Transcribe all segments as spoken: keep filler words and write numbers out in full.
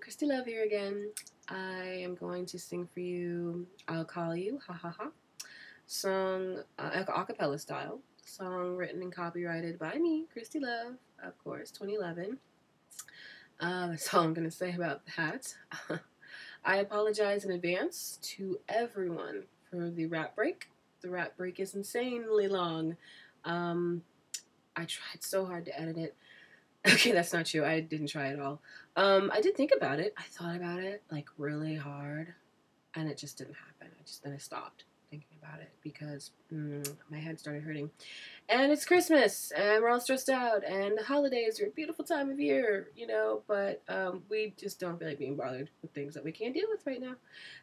Christy Love here again. I am going to sing for you "I'll Call You," ha ha ha, song uh, a cappella style, song written and copyrighted by me, Christy Love, of course, twenty eleven. Uh, that's all I'm going to say about that. I apologize in advance to everyone for the rap break. The rap break is insanely long. Um, I tried so hard to edit it. Okay, that's not true. I didn't try at all. Um, I did think about it. I thought about it, like, really hard, and it just didn't happen. I just, then I stopped thinking about it because mm, my head started hurting. And it's Christmas, and we're all stressed out, and the holidays are a beautiful time of year, you know, but um, we just don't feel like being bothered with things that we can't deal with right now.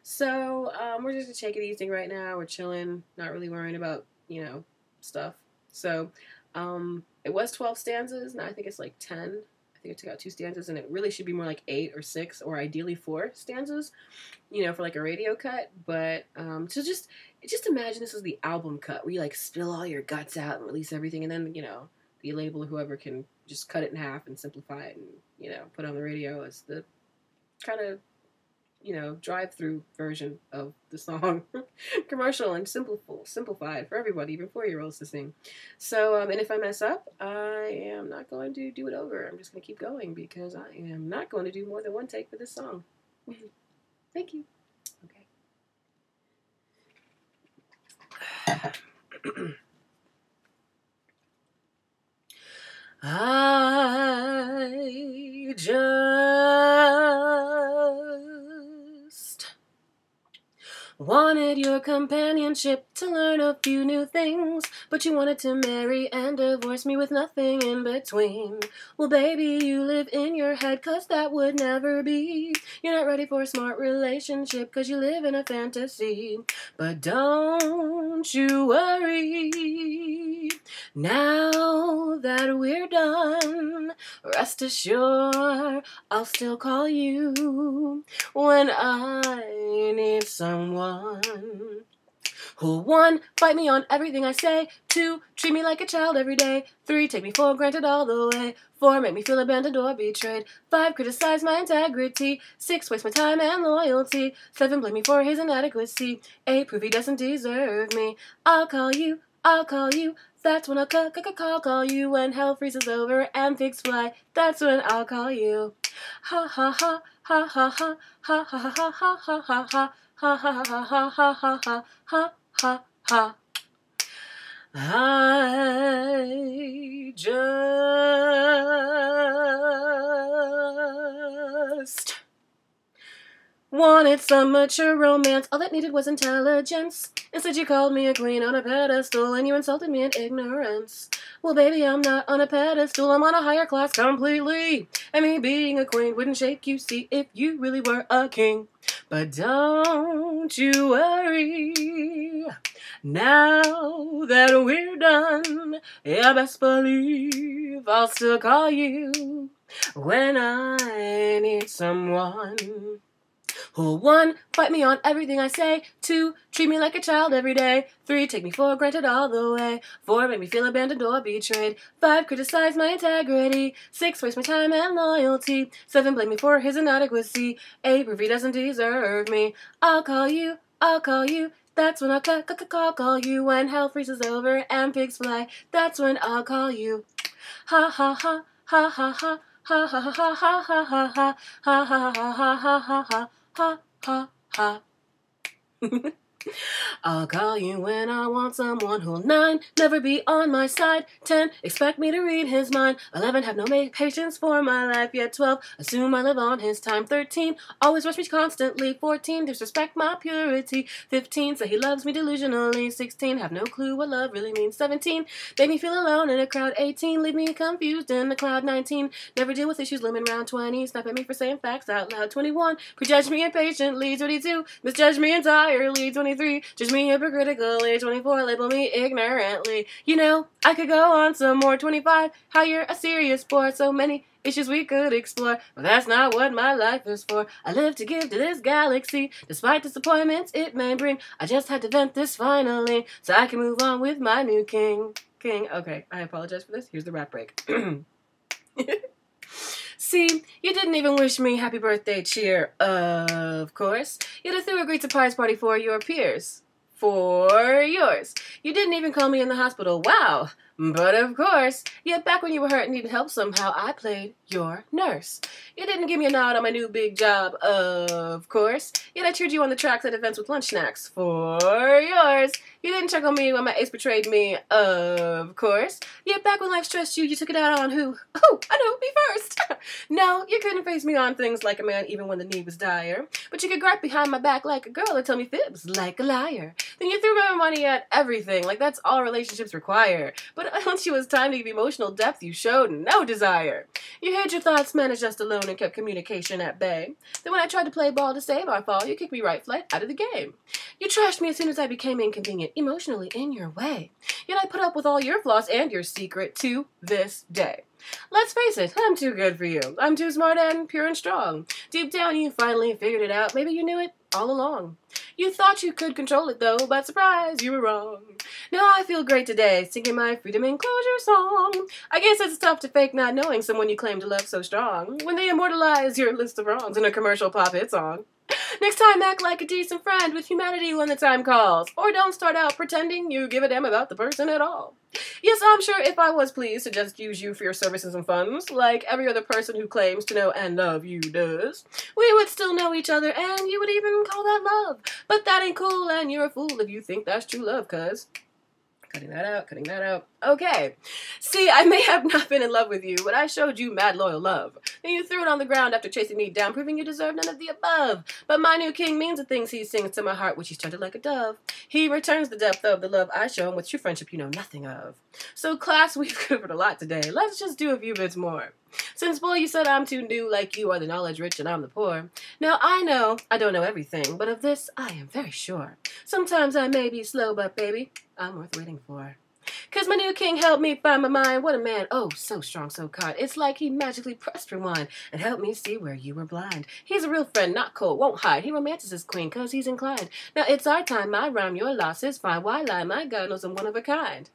So um, we're just going to take it easy right now. We're chilling, not really worrying about, you know, stuff. So, um... it was twelve stanzas, and I think it's like ten. I think I took out two stanzas, and it really should be more like eight or six, or ideally four stanzas, you know, for like a radio cut. But um, so just just imagine this is the album cut, where you like spill all your guts out and release everything, and then, you know, the label or whoever can just cut it in half and simplify it, and, you know, put it on the radio as the kind of, you know, drive-through version of the song, commercial and simple, simplified for everybody, even four-year-olds to sing. So, um, and if I mess up, I am not going to do it over. I'm just going to keep going because I am not going to do more than one take for this song. Thank you. Okay. I just wanted your companionship to learn a few new things, but you wanted to marry and divorce me with nothing in between. Well, baby, you live in your head, 'cause that would never be. You're not ready for a smart relationship, 'cause you live in a fantasy. But don't you worry, now that we're done, rest assured I'll still call you when I need someone. Who, one, fight me on everything I say. Two, treat me like a child every day. Three, take me for granted all the way. Four, make me feel abandoned or betrayed. Five, criticize my integrity. Six, waste my time and loyalty. Seven, blame me for his inadequacy. Eight, prove he doesn't deserve me. I'll call you, I'll call you. That's when I'll call, call, call you. When hell freezes over and pigs fly, that's when I'll call you. Ha ha ha, ha ha ha, ha ha ha ha ha ha ha ha. Ha ha ha ha ha ha ha ha ha ha. I just wanted some mature romance. All that needed was intelligence. Instead you called me a queen on a pedestal, and you insulted me in ignorance. Well, baby, I'm not on a pedestal, I'm on a higher class completely. And me being a queen wouldn't shake you, see, if you really were a king. But don't you worry, now that we're done, yeah, best believe I'll still call you when I need someone. Who, one, fight me on everything I say. Two, treat me like a child every day. Three, take me for granted all the way. Four, make me feel abandoned or betrayed. Five, criticize my integrity. Six, waste my time and loyalty. Seven, blame me for his inadequacy. Eight, prove he doesn't deserve me. I'll call you, I'll call you. That's when I'll call, call, call you. When hell freezes over and pigs fly, that's when I'll call you. Ha ha ha, ha ha ha, ha ha ha ha ha ha ha ha ha ha ha ha ha ha. Ha, ha, ha. I'll call you when I want someone who'll, nine, never be on my side. Ten, expect me to read his mind. Eleven, have no patience for my life yet. Twelve, assume I live on his time. Thirteen, always rush me constantly. Fourteen, disrespect my purity. Fifteen, say he loves me delusionally. Sixteen, have no clue what love really means. Seventeen, make me feel alone in a crowd. Eighteen, leave me confused in the cloud. Nineteen, never deal with issues looming round. Twenty, snap at me for saying facts out loud. Twenty-one, prejudge me impatiently. Twenty-two, misjudge me entirely. Twenty-three, judge me hypocritically. Twenty-four, label me ignorantly. You know, I could go on some more. Twenty-five, how you're a serious bore. So many issues we could explore, but that's not what my life is for. I live to give to this galaxy, despite disappointments it may bring. I just had to vent this finally, so I can move on with my new king. King. Okay, I apologize for this. Here's the rap break. See, you didn't even wish me happy birthday cheer, of course. You just threw a great surprise party for your peers. For yours. You didn't even call me in the hospital. Wow. But of course, yet back when you were hurt and needed help somehow, I played your nurse. You didn't give me a nod on my new big job, of course. Yet I cheered you on the tracks at events with lunch snacks. For yours. You didn't check on me when my ace betrayed me, of course. Yet back when life stressed you, you took it out on who? Oh, I know, me first. No, you couldn't face me on things like a man even when the need was dire. But you could gripe behind my back like a girl and tell me fibs like a liar. Then you threw my money at everything, like that's all relationships require. But once it was time to give emotional depth, you showed no desire. You hid your thoughts, managed us alone, and kept communication at bay. Then when I tried to play ball to save our fall, you kicked me right flat out of the game. You trashed me as soon as I became inconvenient, emotionally in your way. Yet I put up with all your flaws and your secret to this day. Let's face it, I'm too good for you. I'm too smart and pure and strong. Deep down, you finally figured it out. Maybe you knew it all along. You thought you could control it, though, but surprise, you were wrong. Now I feel great today, singing my freedom and closure song. I guess it's tough to fake not knowing someone you claim to love so strong when they immortalize your list of wrongs in a commercial pop hit song. Next time, act like a decent friend with humanity when the time calls, or don't start out pretending you give a damn about the person at all. Yes, I'm sure if I was pleased to just use you for your services and funds, like every other person who claims to know and love you does, we would still know each other, and you would even call that love. But that ain't cool, and you're a fool if you think that's true love, cuz... Cutting that out, cutting that out. Okay. See, I may have not been in love with you, but I showed you mad loyal love. Then you threw it on the ground after chasing me down, proving you deserve none of the above. But my new king means the things he sings to my heart, which he's turned like a dove. He returns the depth of the love I show him with true friendship you know nothing of. So, class, we've covered a lot today. Let's just do a few bits more. Since, boy, you said I'm too new, like you are the knowledge rich and I'm the poor. Now, I know I don't know everything, but of this I am very sure. Sometimes I may be slow, but, baby, I'm worth waiting for. 'Cause my new king helped me find my mind. What a man. Oh, so strong, so kind. It's like he magically pressed rewind and helped me see where you were blind. He's a real friend, not cold, won't hide. He romances his queen 'cause he's inclined. Now, it's our time. My rhyme, your loss is fine. Why lie? My God knows I'm one of a kind.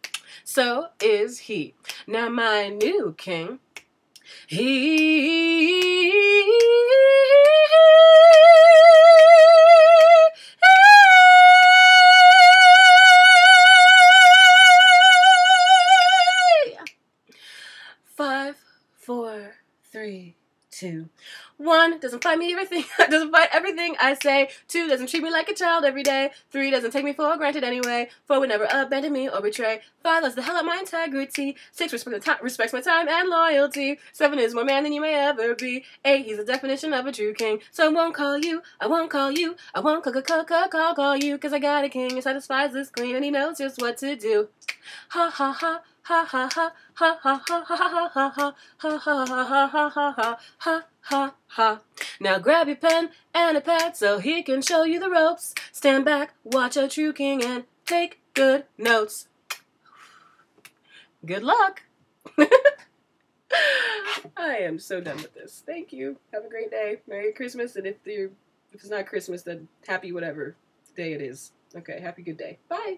So is he. Now, my new king... He five, four, three, two, one doesn't fight me everything doesn't fight everything I say. Two doesn't treat me like a child every day. Three doesn't take me for granted anyway. Four would never abandon me or betray. Five lets the hell out my integrity. Six respect respects my time and loyalty. Seven is more man than you may ever be. Eight, he's the definition of a true king. So I won't call you, I won't call you, I won't call call call call call you, 'cause I got a king who satisfies this queen and he knows just what to do. Ha ha ha. Ha ha ha ha ha ha ha ha ha ha ha ha ha ha. Now grab your pen and a pad so he can show you the ropes. Stand back, watch a true king, and take good notes. Good luck. I am so done with this. Thank you. Have a great day. Merry Christmas, and if you're if it's not Christmas, then happy whatever day it is. Okay, happy good day. Bye.